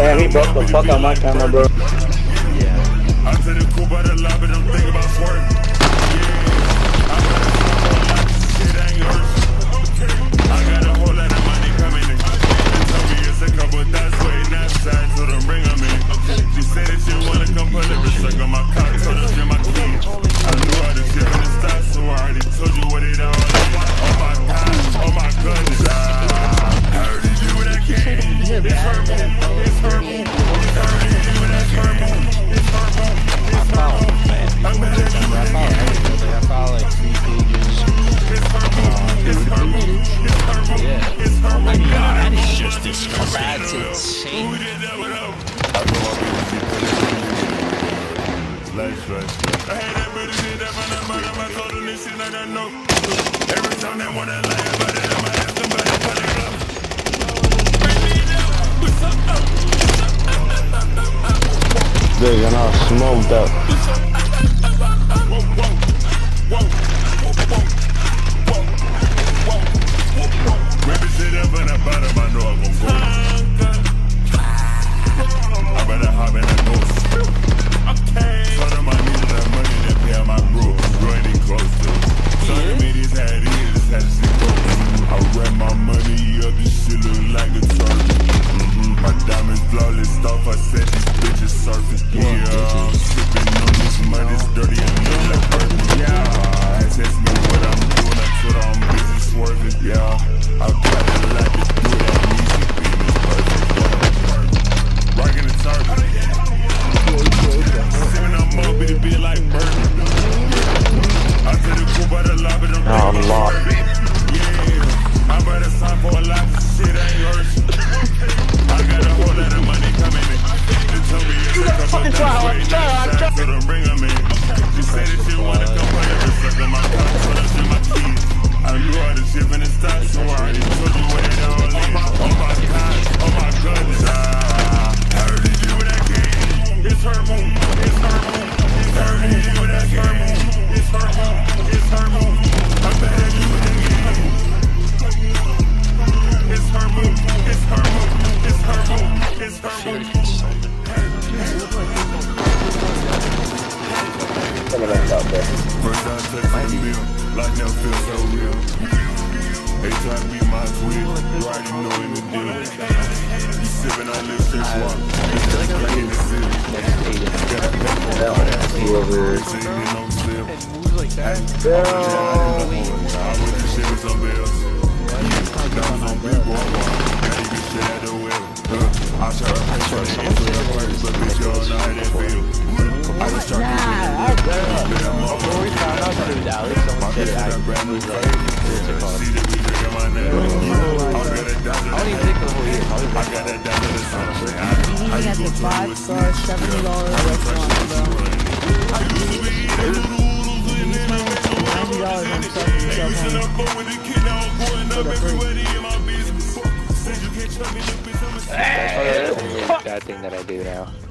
Man, he broke the fuck out my camera, bro. Yeah. I'm sitting cool by the lab and I'm thinking about swerving. Yeah. I'm gonna stop all that shit, ain't yours. I got a whole lot of money coming in. They told me it's a couple of dots waiting outside, so don't bring them in. She said that she wanna come put a risk on my cock, so don't get my keys. I knew all this shit from the start, so I already told you what it all about. Oh my god, oh my goodness. Every time they wanna lie about it, I'ma ask them about it, but they love it. They're gonna smoke that. Grab your shit up and I bottom, I know I'm gonna go. I better hop in that ghost. Son of my needed that money that pay out my bro. Bro ain't even close to it. Son of me, this had it, this had to see close. I wrap my money up, this shit look like a turkey. My diamonds flawless stuff, I said these bitches surface. Yeah, I'm sipping on this mud, it's dirty and look like purple. Yeah, I test me what I'm doing, I told her I'm busy swerving. Yeah, I've got a lot to do that music, being is perfect. Rockin' the turban. Sippin' on more, be the beer like bourbon. I said the cool by the lobby, don't think about it. Yeah, I better sign for a lot, this shit ain't yours. I got a whole lot of money coming in. They told me it's a couple of times waiting outside, so don't bring them in. She said that she wanna come play with me, suck in my cock, so that's in my keys. I knew all this shit from the start, so I already told you where it all is. Oh my god, oh my goodness. I heard it, you with that game. It's her move, it's her move. It's her move, you with that game. It's her move, it's her move. I'm better you with that game. It's her move, it's her move. It's her move, it's her move. First I took some meal, like now feels so real. They tried to be my tweet, you already know in the deal. You sippin' on this shit, walk, you just bring in the city. Gotta pay for that, you over it. I went to shit with somebody else. Now I'm on big boy, gotta get shit out the way. I try to pay for the answer that works, but bitch, y'all know how that feel. I was trying to get the my bitch got a brand new fade. See that we drinking my name. I got a dollar to the I got a dollar to something. I used to be $70 restaurant. That's the bad thing that I do now.